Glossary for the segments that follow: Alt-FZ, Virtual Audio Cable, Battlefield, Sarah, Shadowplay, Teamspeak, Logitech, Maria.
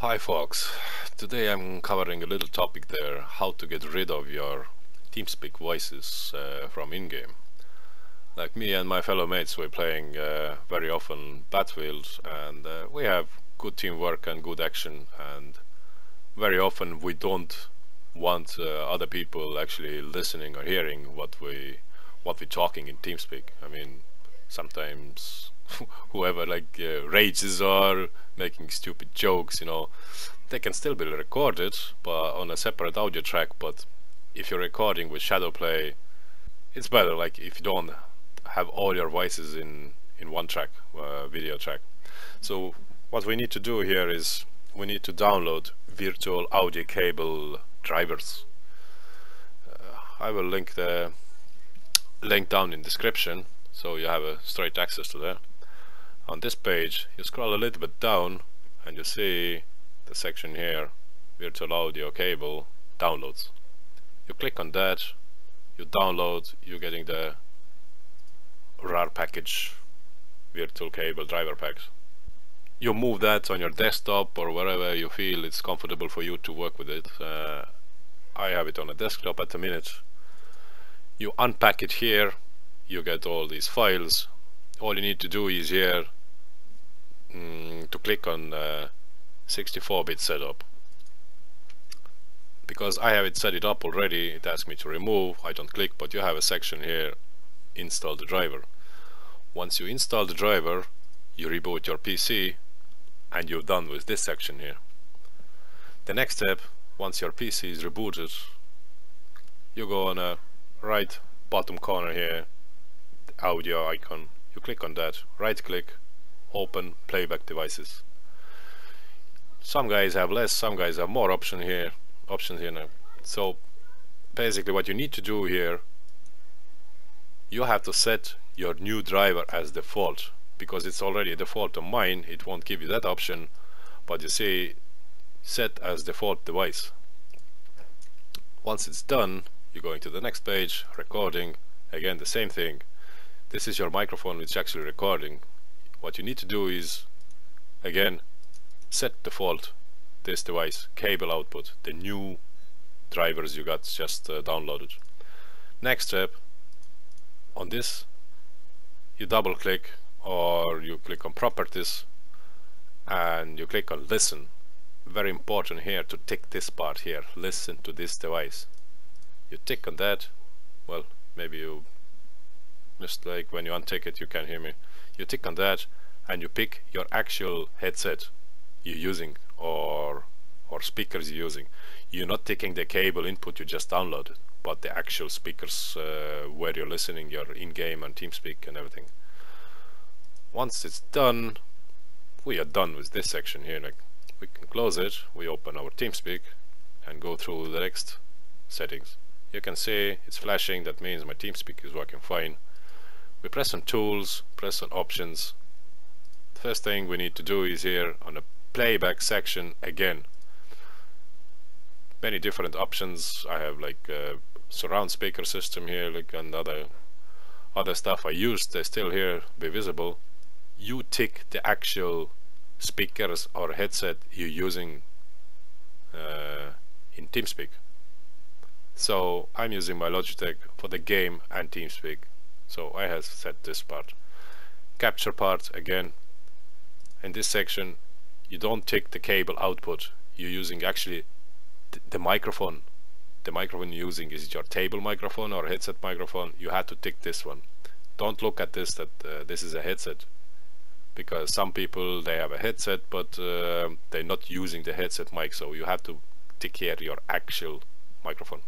Hi folks, today I'm covering a little topic there, how to get rid of your Teamspeak voices from in-game. Like me and my fellow mates, we're playing very often Battlefield, and we have good teamwork and good action, and very often we don't want other people actually listening or hearing what we're talking in Teamspeak. I mean, sometimes whoever like rages or making stupid jokes, you know, they can still be recorded but on a separate audio track. But if you're recording with Shadowplay, it's better like if you don't have all your voices in one track, video track. So what we need to do here is we need to download Virtual Audio Cable drivers. I will link the link down in description so you have a straight access to that. On this page you scroll a little bit down and you see the section here, Virtual Audio Cable downloads. You click on that, you download, you're getting the RAR package, Virtual Cable driver packs. You move that on your desktop or wherever you feel it's comfortable for you to work with it. I have it on a desktop at the minute. You unpack it here, you get all these files. All you need to do is here to click on 64-bit setup. Because I have it set it up already, it asks me to remove, I don't click, but you have a section here, install the driver. Once you install the driver, you reboot your PC and you're done with this section here. The next step, once your PC is rebooted, you go on a right bottom corner here, the audio icon. You click on that, right click, open playback devices. Some guys have less, some guys have more options here now. So basically what you need to do here, you have to set your new driver as default, because it's already a default on mine, it won't give you that option, but you see set as default device. Once it's done, you're going to the next page, recording, again the same thing. This is your microphone which is actually recording. What you need to do is, again, set default this device, cable output, the new drivers you got just downloaded. Next step, on this, you double click or you click on properties and you click on listen. Very important here to tick this part here, listen to this device. You tick on that, well, maybe you just like when you untick it you can hear me. You tick on that and you pick your actual headset you're using or speakers you're using. You're not taking the cable input you just downloaded, but the actual speakers where you're listening, your in-game and Teamspeak and everything. Once it's done, we are done with this section here. Like, we can close it, we open our Teamspeak and go through the next settings. You can see it's flashing, that means my Teamspeak is working fine. We press on tools, press on options. The first thing we need to do is here on the playback section again. Many different options. I have like a surround speaker system here, like, and other stuff I used. They still here be visible. You tick the actual speakers or headset you're using in Teamspeak. So I'm using my Logitech for the game and Teamspeak. So I have set this part. Capture part again. In this section you don't take the cable output, you're using actually the microphone. The microphone you're using, is it your table microphone or headset microphone? You had to tick this one. Don't look at this that this is a headset, because some people they have a headset but they're not using the headset mic, so you have to tick here your actual microphone.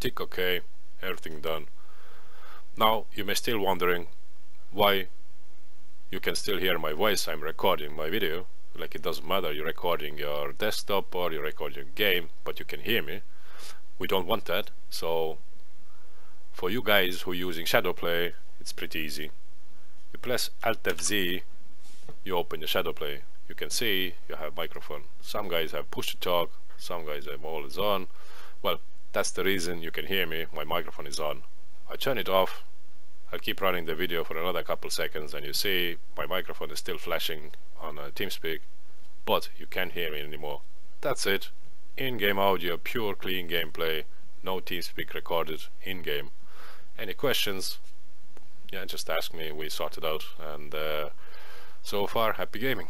Tick OK, everything done. Now you may still wondering why you can still hear my voice. I'm recording my video, like it doesn't matter, you're recording your desktop or you record your game, but you can hear me. We don't want that, so for you guys who are using Shadowplay it's pretty easy. You press Alt-FZ, you open your Shadowplay. You can see you have microphone. Some guys have push to talk, some guys have all is on. Well, that's the reason you can hear me, my microphone is on. I turn it off, I'll keep running the video for another couple seconds and you see my microphone is still flashing on Teamspeak, but you can't hear me anymore. That's it. In-game audio, pure clean gameplay, no TeamSpeak recorded in-game. Any questions? Yeah, just ask me, we sorted out, and so far, happy gaming.